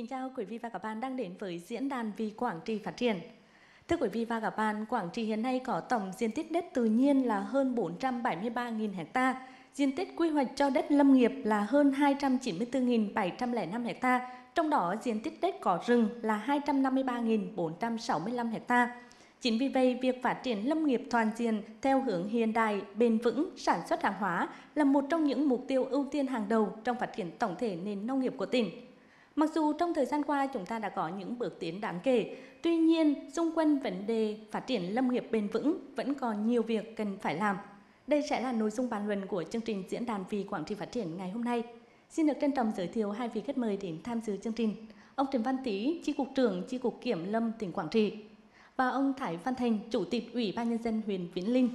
Kính chào quý vị và các bạn đang đến với Diễn đàn Vì Quảng Trị Phát Triển. Thưa quý vị và các bạn, Quảng Trị hiện nay có tổng diện tích đất tự nhiên là hơn 473.000 ha, diện tích quy hoạch cho đất lâm nghiệp là hơn 294.705 ha, trong đó diện tích đất có rừng là 253.465 ha. Chính vì vậy, việc phát triển lâm nghiệp toàn diện theo hướng hiện đại, bền vững, sản xuất hàng hóa là một trong những mục tiêu ưu tiên hàng đầu trong phát triển tổng thể nền nông nghiệp của tỉnh. Mặc dù trong thời gian qua chúng ta đã có những bước tiến đáng kể, tuy nhiên xung quanh vấn đề phát triển lâm nghiệp bền vững vẫn còn nhiều việc cần phải làm. Đây sẽ là nội dung bàn luận của chương trình Diễn đàn Vì Quảng Trị Phát Triển ngày hôm nay. Xin được trân trọng giới thiệu hai vị khách mời đến tham dự chương trình: ông Trần Văn Tý, Chi cục trưởng Chi cục Kiểm lâm tỉnh Quảng Trị, và ông Thái Văn Thành, Chủ tịch Ủy ban Nhân dân huyện Vĩnh Linh.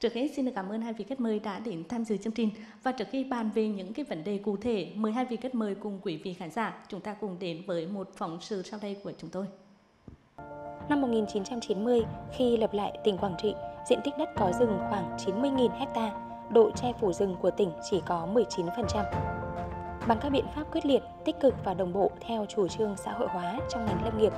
Trước hết xin được cảm ơn hai vị khách mời đã đến tham dự chương trình, và trước khi bàn về những cái vấn đề cụ thể, mời hai vị khách mời cùng quý vị khán giả chúng ta cùng đến với một phóng sự sau đây của chúng tôi. Năm 1990, khi lập lại tỉnh Quảng Trị, diện tích đất có rừng khoảng 90.000 ha, độ che phủ rừng của tỉnh chỉ có 19%. Bằng các biện pháp quyết liệt, tích cực và đồng bộ theo chủ trương xã hội hóa trong ngành lâm nghiệp,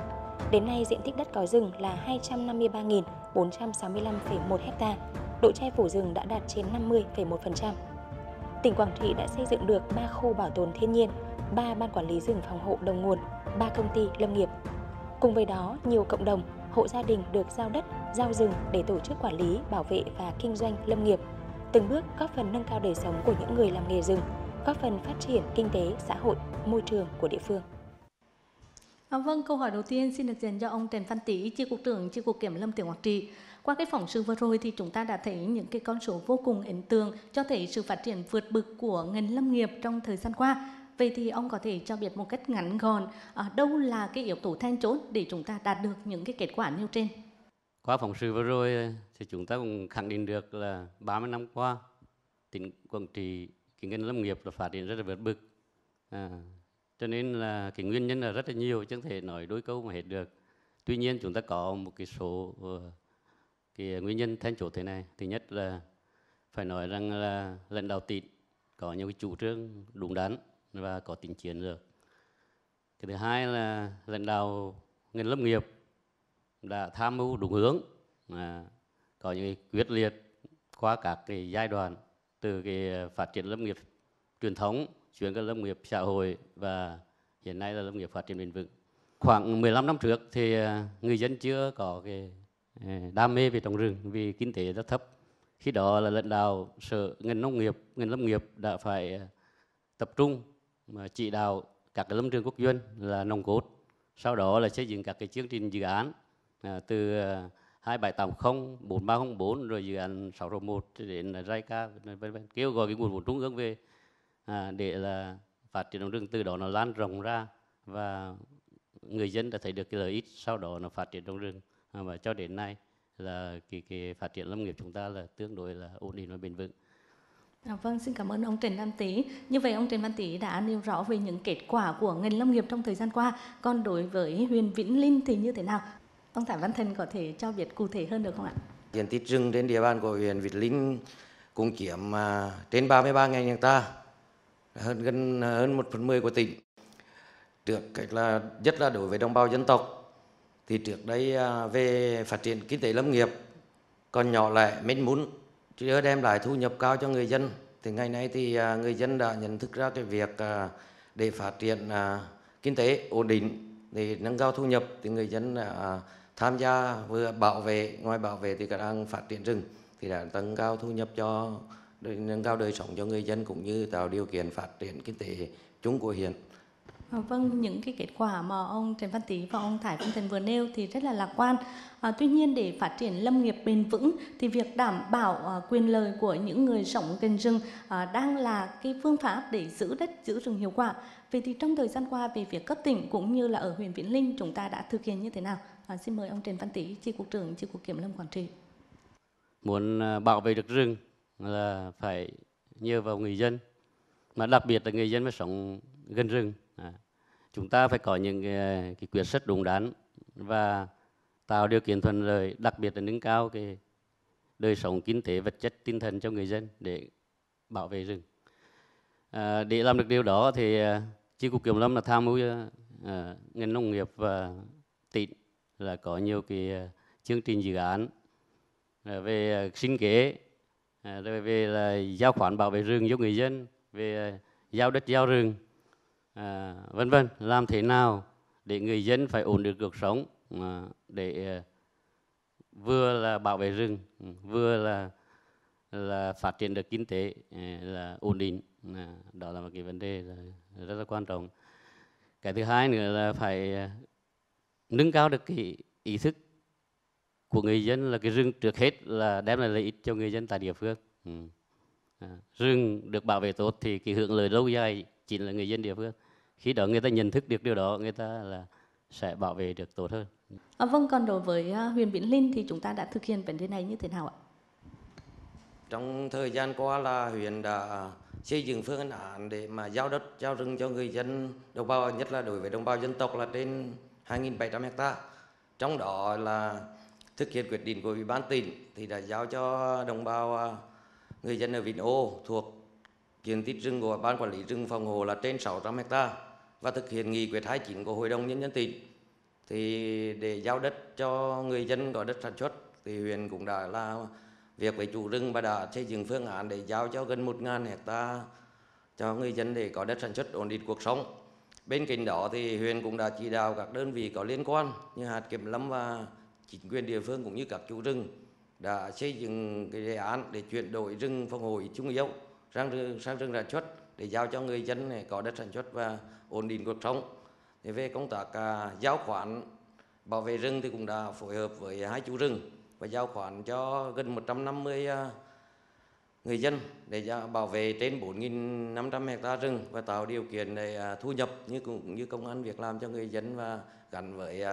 đến nay diện tích đất có rừng là 253.465,1 ha. Độ che phủ rừng đã đạt trên 50,1%. Tỉnh Quảng Trị đã xây dựng được 3 khu bảo tồn thiên nhiên, 3 ban quản lý rừng phòng hộ đầu nguồn, 3 công ty lâm nghiệp. Cùng với đó, nhiều cộng đồng, hộ gia đình được giao đất, giao rừng để tổ chức quản lý, bảo vệ và kinh doanh lâm nghiệp, từng bước góp phần nâng cao đời sống của những người làm nghề rừng, góp phần phát triển kinh tế, xã hội, môi trường của địa phương. Vâng, câu hỏi đầu tiên xin được dành cho ông Trần Văn Tý, Chi cục trưởng Chi cục Kiểm lâm tỉnh Quảng Trị. Qua cái phóng sự vừa rồi thì chúng ta đã thấy những cái con số vô cùng ấn tượng cho thấy sự phát triển vượt bậc của ngành lâm nghiệp trong thời gian qua. Vậy thì ông có thể cho biết một cách ngắn gọn đâu là cái yếu tố then chốt để chúng ta đạt được những cái kết quả nêu trên? Qua phóng sự vừa rồi thì chúng ta cũng khẳng định được là 30 năm qua tỉnh Quảng Trị cái ngành lâm nghiệp là phát triển rất là vượt bậc. Cho nên là cái nguyên nhân là rất là nhiều, chẳng thể nói đôi câu mà hết được. Tuy nhiên chúng ta có một cái số cái nguyên nhân then chốt thế này. Thứ nhất là phải nói rằng là lãnh đạo tỉnh có nhiều cái chủ trương đúng đắn và có tính chiến lược. Cái thứ hai là lãnh đạo ngành lâm nghiệp đã tham mưu đúng hướng, có những quyết liệt qua các cái giai đoạn từ cái phát triển lâm nghiệp truyền thống chuyển sang lâm nghiệp xã hội, và hiện nay là lâm nghiệp phát triển bền vững. Khoảng 15 năm trước thì người dân chưa có cái đam mê về trồng rừng vì kinh tế rất thấp. Khi đó là lãnh đạo sở ngành nông nghiệp, ngành lâm nghiệp đã phải tập trung mà chỉ đạo các cái lâm trường quốc doanh là nòng cốt. Sau đó là xây dựng các cái chương trình dự án từ 2780, 4304 rồi dự án 601 đến JICA vân vân, kêu gọi cái nguồn vốn trung ương về để là phát triển trồng rừng, từ đó nó lan rộng ra và người dân đã thấy được cái lợi ích, sau đó nó phát triển trồng rừng. Và cho đến nay là cái phát triển lâm nghiệp chúng ta là tương đối là ổn định và bền vững. Vâng, xin cảm ơn ông Trần Văn Tý. Như vậy ông Trần Văn Tý đã nêu rõ về những kết quả của ngành lâm nghiệp trong thời gian qua. Còn đối với huyện Vĩnh Linh thì như thế nào? Ông Thái Văn Thành có thể cho biết cụ thể hơn được không ạ? Diện tích rừng trên địa bàn của huyện Vĩnh Linh cũng chiếm trên 33.000 ha, gần hơn 1/10 của tỉnh. Trước cách là nhất là đối với đồng bào dân tộc thì trước đây về phát triển kinh tế lâm nghiệp còn nhỏ lẻ, manh mún, chưa đem lại thu nhập cao cho người dân. Thì ngày nay thì người dân đã nhận thức ra cái việc để phát triển kinh tế ổn định, để nâng cao thu nhập thì người dân đã tham gia vừa bảo vệ, ngoài bảo vệ thì cả đang phát triển rừng thì đã tăng cao thu nhập cho, nâng cao đời sống cho người dân cũng như tạo điều kiện phát triển kinh tế chung của huyện. Vâng, những cái kết quả mà ông Trần Văn Tý và ông Thái Văn Thành vừa nêu thì rất là lạc quan. Tuy nhiên để phát triển lâm nghiệp bền vững thì việc đảm bảo quyền lợi của những người sống gần rừng đang là cái phương pháp để giữ đất, giữ rừng hiệu quả. Vậy thì trong thời gian qua về việc cấp tỉnh cũng như là ở huyện Vĩnh Linh chúng ta đã thực hiện như thế nào? Xin mời ông Trần Văn Tý, Chi cục trưởng Chi cục Kiểm lâm Quảng Trị. Muốn bảo vệ được rừng là phải nhờ vào người dân, mà đặc biệt là người dân phải sống gần rừng. Chúng ta phải có những cái quyết sách đúng đắn và tạo điều kiện thuận lợi, đặc biệt là nâng cao cái đời sống kinh tế, vật chất, tinh thần cho người dân để bảo vệ rừng. Để làm được điều đó thì Chi cục Kiểm lâm là tham mưu ngành nông nghiệp và tỉnh là có nhiều cái chương trình dự án về sinh kế, rồi về là giao khoản bảo vệ rừng cho người dân, về giao đất giao rừng, vân vân. Làm thế nào để người dân phải ổn định cuộc sống, để vừa là bảo vệ rừng, vừa là phát triển được kinh tế, là ổn định. Đó là một cái vấn đề rất là quan trọng. Cái thứ hai nữa là phải nâng cao được cái ý thức của người dân là cái rừng trước hết là đem lại lợi ích cho người dân tại địa phương. Rừng được bảo vệ tốt thì cái hưởng lợi lâu dài chính là người dân địa phương. Khi đó người ta nhận thức được điều đó, người ta là sẽ bảo vệ được tốt hơn. Vâng, còn đối với huyện Vĩnh Linh thì chúng ta đã thực hiện vấn đề này như thế nào ạ? Trong thời gian qua là huyện đã xây dựng phương án để mà giao đất, giao rừng cho người dân đồng bào, nhất là đối với đồng bào dân tộc là trên 2.700 hectare. Trong đó là thực hiện quyết định của Ủy ban tỉnh thì đã giao cho đồng bào người dân ở Vĩnh Ô thuộc diện tích rừng của Ban Quản lý rừng phòng hộ là trên 600 hectare, và thực hiện nghị quyết 29 của Hội đồng Nhân dân tỉnh thì để giao đất cho người dân có đất sản xuất thì huyện cũng đã là việc với chủ rừng và đã xây dựng phương án để giao cho gần 1.000 hectare cho người dân để có đất sản xuất ổn định cuộc sống. Bên cạnh đó thì huyện cũng đã chỉ đạo các đơn vị có liên quan như hạt kiểm lâm và chính quyền địa phương cũng như các chủ rừng đã xây dựng cái đề án để chuyển đổi rừng phòng hộ chung yếu sang rừng sản xuất để giao cho người dân này có đất sản xuất và ổn định cuộc sống. Thì về công tác giao khoán bảo vệ rừng thì cũng đã phối hợp với hai chủ rừng và giao khoán cho gần 150 người dân để bảo vệ trên 4.500 hectare rừng và tạo điều kiện để thu nhập cũng như công ăn việc làm cho người dân và gắn với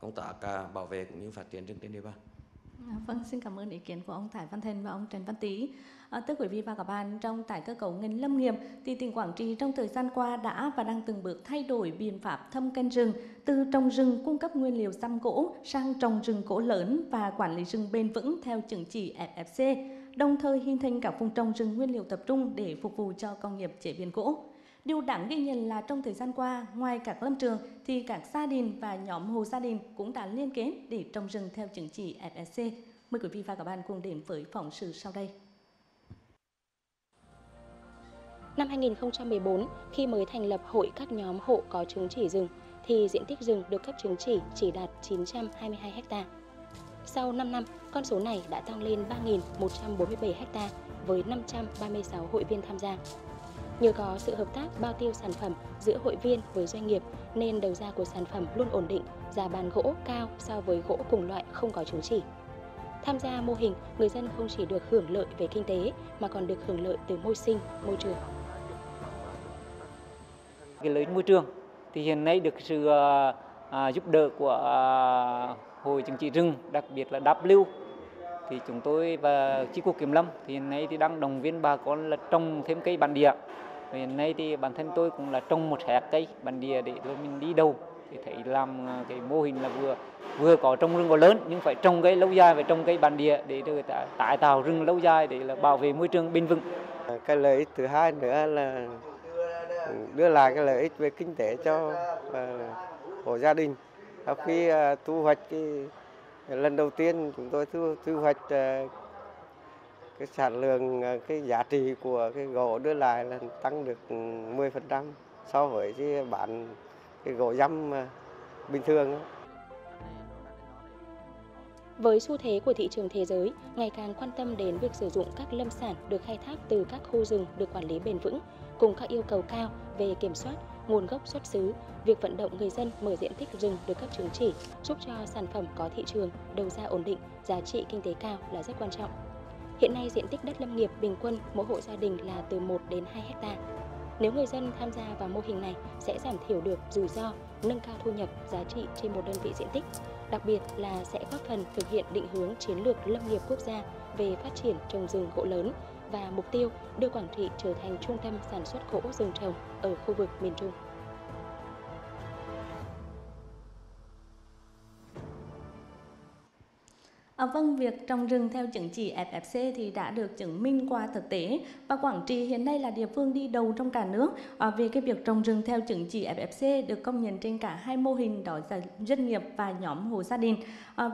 công tác bảo vệ cũng như phát triển rừng trên địa bàn. Vâng, xin cảm ơn ý kiến của ông Thái Văn Thành và ông Trần Văn Tý. Thưa quý vị và các bạn, trong tái cơ cấu ngành lâm nghiệp thì tỉnh Quảng Trị trong thời gian qua đã và đang từng bước thay đổi biện pháp thâm canh rừng, từ trồng rừng cung cấp nguyên liệu răm gỗ sang trồng rừng gỗ lớn và quản lý rừng bền vững theo chứng chỉ FSC, đồng thời hình thành các vùng trồng rừng nguyên liệu tập trung để phục vụ cho công nghiệp chế biến gỗ. Điều đáng ghi nhận là trong thời gian qua, ngoài các lâm trường thì các gia đình và nhóm hộ gia đình cũng đã liên kết để trồng rừng theo chứng chỉ FSC. Mời quý vị và các bạn cùng đến với phóng sự sau đây. Năm 2014, khi mới thành lập hội các nhóm hộ có chứng chỉ rừng, thì diện tích rừng được cấp chứng chỉ đạt 922 ha. Sau 5 năm, con số này đã tăng lên 3.147 ha với 536 hội viên tham gia. Nhờ có sự hợp tác bao tiêu sản phẩm giữa hội viên với doanh nghiệp nên đầu ra của sản phẩm luôn ổn định, giá bán gỗ cao so với gỗ cùng loại không có chứng chỉ. Tham gia mô hình, người dân không chỉ được hưởng lợi về kinh tế mà còn được hưởng lợi từ môi sinh, môi trường. Cái lợi môi trường thì hiện nay được sự giúp đỡ của Hội Chứng chỉ Rừng, đặc biệt là W, thì chúng tôi và chi cục Kiểm lâm thì hiện nay thì đang động viên bà con là trồng thêm cây bản địa. Và hiện nay thì bản thân tôi cũng là trồng một hectare cây bản địa để rồi mình đi đầu, thì thấy làm cái mô hình là vừa có trồng rừng gỗ lớn nhưng phải trồng cây lâu dài và trồng cây bản địa để được tái tạo rừng lâu dài để là bảo vệ môi trường bền vững. Cái lợi ích thứ hai nữa là đưa lại cái lợi ích về kinh tế cho hộ gia đình. Sau khi thu hoạch lần đầu tiên chúng tôi thu hoạch cái sản lượng, cái giá trị của cái gỗ đưa lại là tăng được 10% so với cái bản cái gỗ răm bình thường. Với xu thế của thị trường thế giới, ngày càng quan tâm đến việc sử dụng các lâm sản được khai thác từ các khu rừng được quản lý bền vững, cùng các yêu cầu cao về kiểm soát nguồn gốc xuất xứ, việc vận động người dân mở diện tích rừng được cấp chứng chỉ giúp cho sản phẩm có thị trường, đầu ra ổn định, giá trị kinh tế cao là rất quan trọng. Hiện nay diện tích đất lâm nghiệp bình quân mỗi hộ gia đình là từ 1 đến 2 hectare. Nếu người dân tham gia vào mô hình này sẽ giảm thiểu được rủi ro, nâng cao thu nhập, giá trị trên một đơn vị diện tích, đặc biệt là sẽ góp phần thực hiện định hướng chiến lược lâm nghiệp quốc gia về phát triển trồng rừng gỗ lớn và mục tiêu đưa Quảng Trị trở thành trung tâm sản xuất gỗ rừng trồng ở khu vực miền Trung. Vâng, việc trồng rừng theo chứng chỉ FSC thì đã được chứng minh qua thực tế và Quảng Trị hiện nay là địa phương đi đầu trong cả nước về cái việc trồng rừng theo chứng chỉ FSC được công nhận trên cả hai mô hình, đó là doanh nghiệp và nhóm hộ gia đình.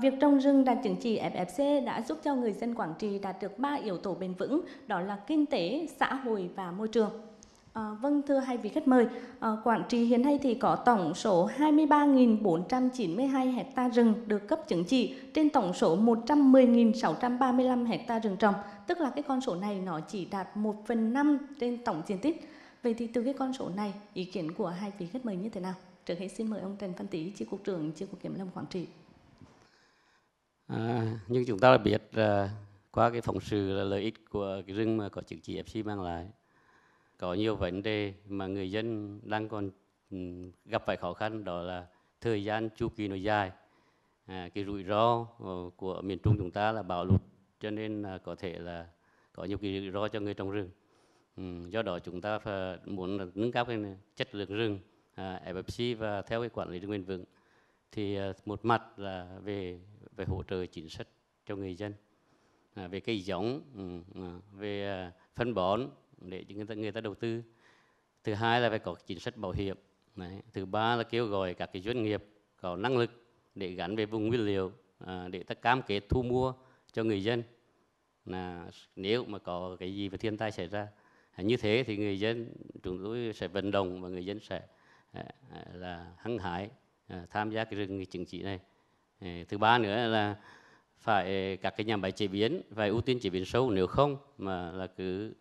Việc trồng rừng đạt chứng chỉ FSC đã giúp cho người dân Quảng Trị đạt được 3 yếu tố bền vững, đó là kinh tế, xã hội và môi trường. Vâng, thưa hai vị khách mời, Quảng Trị hiện nay thì có tổng số 23.492 hecta rừng được cấp chứng chỉ trên tổng số 110.635 hecta rừng trồng, tức là cái con số này nó chỉ đạt 1/5 trên tổng diện tích. Vậy thì từ cái con số này, ý kiến của hai vị khách mời như thế nào? Trước hết xin mời ông Trần Văn Tý, Chi cục trưởng Chi cục Kiểm lâm Quảng Trị. Như chúng ta đã biết, qua cái phóng sự là lợi ích của cái rừng mà có chứng chỉ FSC mang lại, có nhiều vấn đề mà người dân đang còn gặp phải khó khăn, đó là thời gian chu kỳ nó dài, cái rủi ro của miền Trung chúng ta là bão lụt, cho nên có thể là có nhiều cái rủi ro cho người trồng rừng. Do đó chúng ta phải muốn nâng cao cái chất lượng rừng FSC và theo cái quản lý rừng bền vững thì một mặt là về hỗ trợ chính sách cho người dân, về cây giống, về phân bón để người ta đầu tư. Thứ hai là phải có chính sách bảo hiểm. Thứ ba là kêu gọi các cái doanh nghiệp có năng lực để gắn về vùng nguyên liệu để ta cam kết thu mua cho người dân là nếu mà có cái gì về thiên tai xảy ra. Như thế thì người dân chúng tôi sẽ vận động và người dân sẽ là hăng hái tham gia cái rừng chứng chỉ này. Thứ ba nữa là phải các cái nhà máy chế biến phải ưu tiên chế biến sâu, nếu không mà là cứ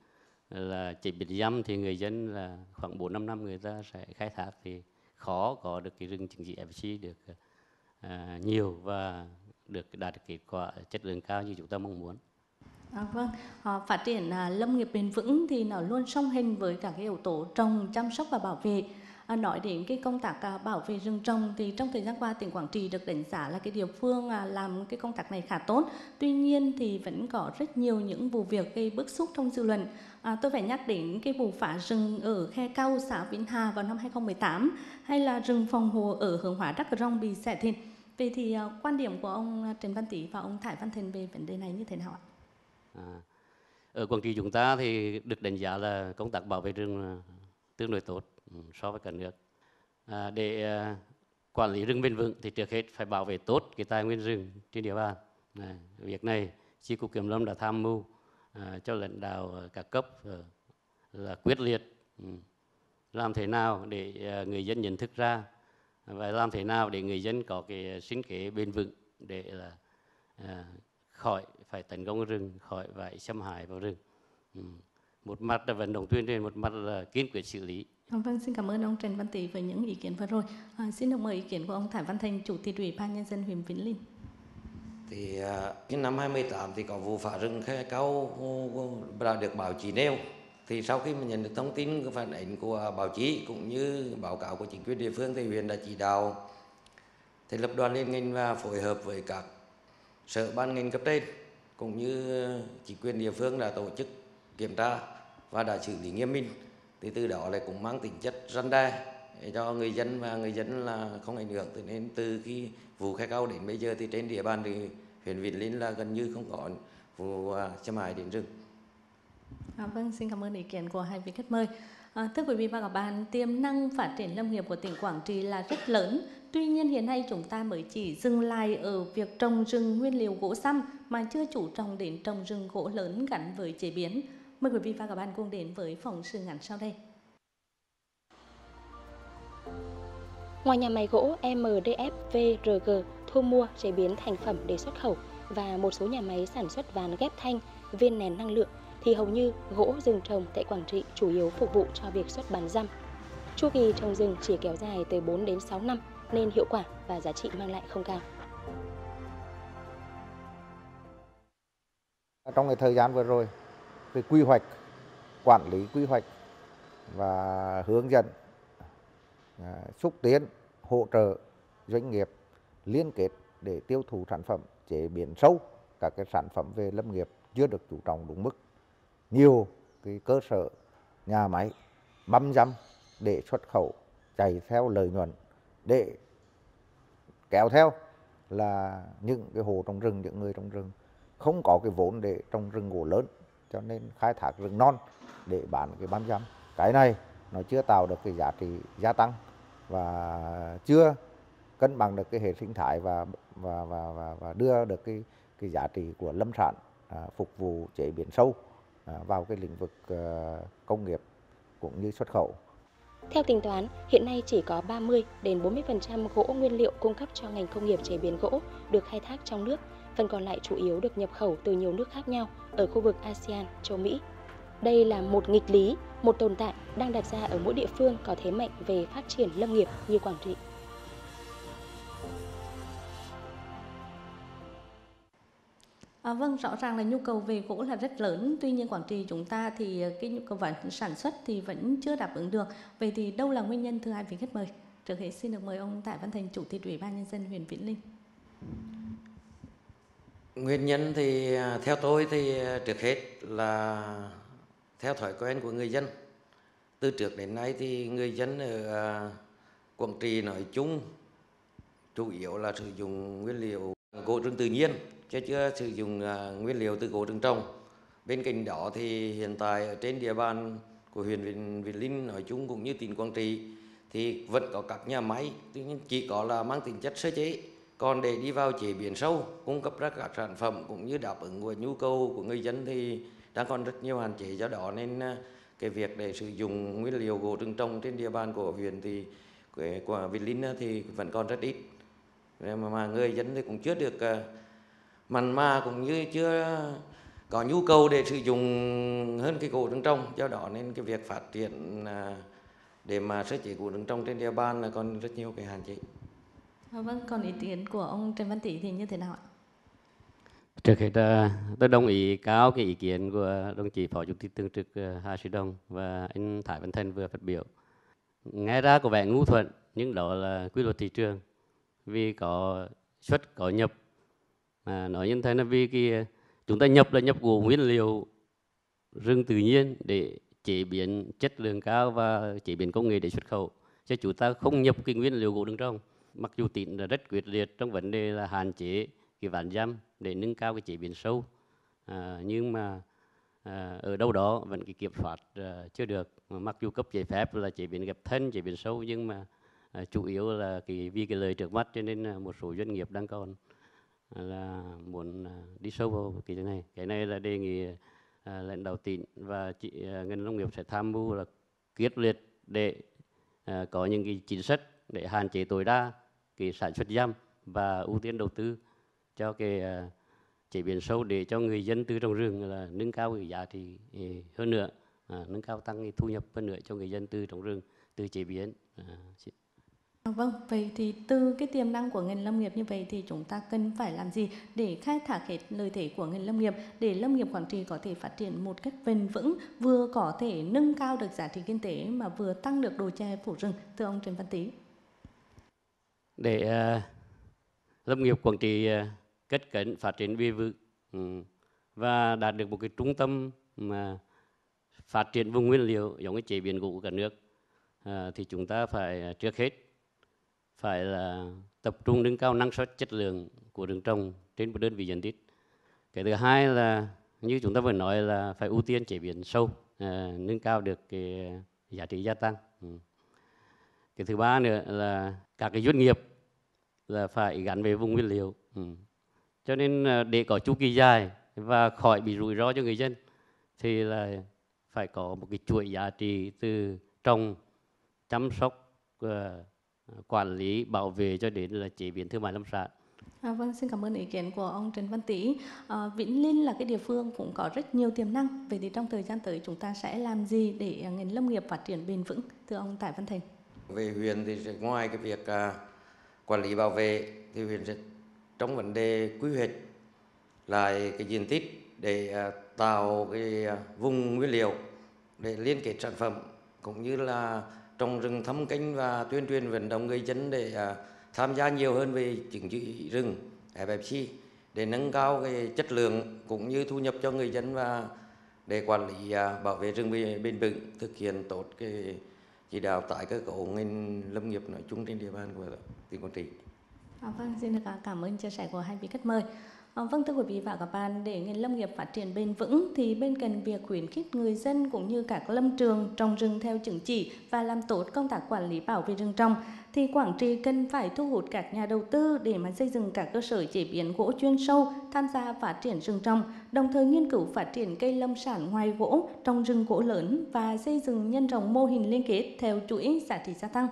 là chỉ bị dâm thì người dân là khoảng 4-5 năm người ta sẽ khai thác thì khó có được cái rừng chứng chỉ FSC được nhiều và được đạt được kết quả chất lượng cao như chúng ta mong muốn. Vâng, phát triển lâm nghiệp bền vững thì nó luôn song hành với các cái yếu tố trồng, chăm sóc và bảo vệ. Nói đến cái công tác bảo vệ rừng trồng thì trong thời gian qua tỉnh Quảng Trị được đánh giá là cái địa phương làm cái công tác này khá tốt. Tuy nhiên thì vẫn có rất nhiều những vụ việc gây bức xúc trong dư luận. Tôi phải nhắc đến cái vụ phá rừng ở Khe Cao, xã Vĩnh Hà vào năm 2018, hay là rừng phòng hộ ở Hướng Hóa, Đắk Rông bị xẻ thịt. Vậy thì quan điểm của ông Trần Văn Tý và ông Thái Văn Thành về vấn đề này như thế nào ạ? Ở Quảng Trị chúng ta thì được đánh giá là công tác bảo vệ rừng tương đối tốt so với cả nước. Để quản lý rừng bền vững thì trước hết phải bảo vệ tốt cái tài nguyên rừng trên địa bàn. Việc này Chi cục Kiểm lâm đã tham mưu cho lãnh đạo các cấp là quyết liệt làm thế nào để người dân nhận thức ra và làm thế nào để người dân có cái sinh kế bền vững để là khỏi phải tấn công rừng, khỏi phải xâm hại vào rừng. Một mặt là vận động tuyên truyền, một mặt là kiên quyết xử lý. Vâng, xin cảm ơn ông Trần Văn Tý với những ý kiến vừa rồi. Xin được mời ý kiến của ông Thái Văn Thành, Chủ tịch Ủy ban Nhân dân huyện Vĩnh Linh. Thì cái năm 2018 thì có vụ phá rừng Khe Cao đã được báo chí nêu. Thì sau khi mà nhận được thông tin phản ánh của báo chí cũng như báo cáo của chính quyền địa phương thì huyện đã chỉ đạo thành lập đoàn liên ngành và phối hợp với các sở ban ngành cấp trên cũng như chính quyền địa phương đã tổ chức kiểm tra và đã xử lý nghiêm minh. Thì từ đó lại cũng mang tính chất răn đe cho người dân và người dân là không ảnh hưởng. Thế nên từ khi vụ Khe Cao đến bây giờ thì trên địa bàn thì huyện Vĩnh Linh là gần như không có vụ xâm hại đến rừng. Vâng, xin cảm ơn ý kiến của hai vị khách mời. Thưa quý vị và các bạn, tiềm năng phát triển lâm nghiệp của tỉnh Quảng Trị là rất lớn. Tuy nhiên hiện nay chúng ta mới chỉ dừng lại ở việc trồng rừng nguyên liệu gỗ săm mà chưa chú trọng đến trồng rừng gỗ lớn gắn với chế biến. Mời quý vị và các bạn cùng đến với phóng sự ngắn sau đây. Ngoài nhà máy gỗ MDF VRG thu mua chế biến thành phẩm để xuất khẩu và một số nhà máy sản xuất ván ghép thanh, viên nén năng lượng thì hầu như gỗ rừng trồng tại Quảng Trị chủ yếu phục vụ cho việc xuất bán răm. Chu kỳ trồng rừng chỉ kéo dài từ 4 đến 6 năm nên hiệu quả và giá trị mang lại không cao. Trong cái thời gian vừa rồi, về quy hoạch, quản lý quy hoạch và hướng dẫn xúc tiến hỗ trợ doanh nghiệp liên kết để tiêu thụ sản phẩm chế biến sâu, các cái sản phẩm về lâm nghiệp chưa được chú trọng đúng mức. Nhiều cái cơ sở nhà máy băm răm để xuất khẩu chạy theo lợi nhuận, để kéo theo là những cái hộ trồng rừng, những người trồng rừng không có cái vốn để trồng rừng gỗ lớn, cho nên khai thác rừng non để bán cái băm giam. Cái này nó chưa tạo được cái giá trị gia tăng và chưa cân bằng được cái hệ sinh thái và đưa được cái giá trị của lâm sản phục vụ chế biến sâu vào cái lĩnh vực công nghiệp cũng như xuất khẩu. Theo tính toán, hiện nay chỉ có 30 đến 40% gỗ nguyên liệu cung cấp cho ngành công nghiệp chế biến gỗ được khai thác trong nước, phần còn lại chủ yếu được nhập khẩu từ nhiều nước khác nhau ở khu vực ASEAN, châu Mỹ. Đây là một nghịch lý, một tồn tại đang đặt ra ở mỗi địa phương có thế mạnh về phát triển lâm nghiệp như Quảng Trị. Vâng, rõ ràng là nhu cầu về gỗ là rất lớn, tuy nhiên Quảng Trị chúng ta thì cái nhu cầu sản xuất thì vẫn chưa đáp ứng được. Vậy thì đâu là nguyên nhân, thưa hai vị khách mời? Trước hết xin được mời ông Thái Văn Thành, Chủ tịch Ủy ban Nhân dân huyện Vĩnh Linh. Nguyên nhân thì theo tôi thì trước hết là theo thói quen của người dân. Từ trước đến nay thì người dân ở Quảng Trị nói chung chủ yếu là sử dụng nguyên liệu gỗ rừng tự nhiên, chứ chưa sử dụng nguyên liệu từ gỗ rừng trồng. Bên cạnh đó thì hiện tại ở trên địa bàn của huyện Vĩnh Linh nói chung cũng như tỉnh Quảng Trị thì vẫn có các nhà máy, tuy nhiên chỉ có là mang tính chất sơ chế. Còn để đi vào chế biến sâu, cung cấp ra các sản phẩm cũng như đáp ứng của nhu cầu của người dân thì đang còn rất nhiều hạn chế, do đó nên cái việc để sử dụng nguyên liệu gỗ rừng trồng trên địa bàn của huyện thì của Vĩnh Linh thì vẫn còn rất ít. Mà người dân thì cũng chưa được mặn mà cũng như chưa có nhu cầu để sử dụng hơn cái gỗ rừng trồng, do đó nên cái việc phát triển để mà sơ chế gỗ rừng trồng trên địa bàn là còn rất nhiều cái hạn chế. Vâng, còn ý kiến của ông Trần Văn Tý thì như thế nào ạ? Trước hết tôi đồng ý cao cái ý kiến của đồng chí Phó Chủ tịch Thường trực Hà Sĩ Đồng và anh Thái Văn Thành vừa phát biểu. Nghe ra có vẻ ngu thuận, nhưng đó là quy luật thị trường, vì có xuất có nhập. Mà nói như thế là vì kia chúng ta nhập là nhập gỗ nguyên liệu rừng tự nhiên để chế biến chất lượng cao và chế biến công nghệ để xuất khẩu, chứ chúng ta không nhập cái nguyên liệu gỗ rừng trồng. Mặc dù tỉnh là rất quyết liệt trong vấn đề là hạn chế cái bán giam để nâng cao cái chế biến sâu, nhưng mà ở đâu đó vẫn cái kiểm soát chưa được. Mặc dù cấp giấy phép là chế biến gặp thân, chế biến sâu, nhưng mà chủ yếu là vì cái lợi trước mắt, cho nên một số doanh nghiệp đang còn là muốn đi sâu vào cái này. Cái này là đề nghị lãnh đạo tỉnh và ngành nông nghiệp sẽ tham mưu là quyết liệt để có những cái chính sách để hạn chế tối đa cái sản xuất giam và ưu tiên đầu tư cho cái chế biến sâu để cho người dân từ trồng rừng là nâng cao cái giá trị hơn nữa, nâng cao tăng cái thu nhập hơn nữa cho người dân từ trồng rừng, từ chế biến. Vâng, vậy thì từ cái tiềm năng của ngành lâm nghiệp như vậy thì chúng ta cần phải làm gì để khai thác hết lợi thế của ngành lâm nghiệp để lâm nghiệp Quảng Trị có thể phát triển một cách bền vững, vừa có thể nâng cao được giá trị kinh tế mà vừa tăng được độ che phủ rừng, thưa ông Trần Văn Tý? Để lâm nghiệp Quảng Trị kết cận phát triển bền vững và đạt được một cái trung tâm mà phát triển vùng nguyên liệu giống cái chế biến gỗ của cả nước, thì chúng ta phải trước hết phải là tập trung nâng cao năng suất, chất lượng của rừng trồng trên một đơn vị diện tích. Cái thứ hai là như chúng ta vừa nói là phải ưu tiên chế biến sâu, nâng cao được cái giá trị gia tăng. Cái thứ ba nữa là các cái doanh nghiệp là phải gắn với vùng nguyên liệu, cho nên để có chu kỳ dài và khỏi bị rủi ro cho người dân thì là phải có một cái chuỗi giá trị từ trồng, chăm sóc, quản lý, bảo vệ cho đến là chế biến thương mại lâm sản. Vâng, xin cảm ơn ý kiến của ông Trần Văn Tý. Vĩnh Linh là cái địa phương cũng có rất nhiều tiềm năng. Vậy thì trong thời gian tới chúng ta sẽ làm gì để ngành lâm nghiệp phát triển bền vững, thưa ông Thái Văn Thành? Về huyện thì ngoài cái việc quản lý bảo vệ thì huyện sẽ trong vấn đề quy hoạch lại cái diện tích để tạo cái vùng nguyên liệu để liên kết sản phẩm, cũng như là trồng rừng thăm canh và tuyên truyền vận động người dân để tham gia nhiều hơn về chứng chỉ rừng FSC để nâng cao cái chất lượng cũng như thu nhập cho người dân, và để quản lý bảo vệ rừng bền vững, thực hiện tốt cái chỉ đạo tái cơ cấu ngành lâm nghiệp nói chung trên địa bàn của tỉnh Quảng Trị. Vâng, xin được cảm ơn chia sẻ của hai vị khách mời. Vâng, thưa quý vị và các bạn, để ngành lâm nghiệp phát triển bền vững thì bên cạnh việc khuyến khích người dân cũng như các lâm trường trồng rừng theo chứng chỉ và làm tốt công tác quản lý bảo vệ rừng trồng, thì Quảng Trị cần phải thu hút các nhà đầu tư để mà xây dựng các cơ sở chế biến gỗ chuyên sâu tham gia phát triển rừng trồng, đồng thời nghiên cứu phát triển cây lâm sản ngoài gỗ, trồng rừng gỗ lớn và xây dựng nhân rộng mô hình liên kết theo chuỗi giá trị gia tăng.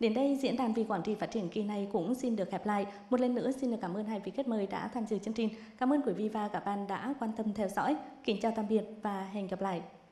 Đến đây, diễn đàn vì Quảng Trị phát triển kỳ này cũng xin được khép lại. Một lần nữa xin được cảm ơn hai vị khách mời đã tham dự chương trình. Cảm ơn quý vị và các bạn đã quan tâm theo dõi. Kính chào tạm biệt và hẹn gặp lại.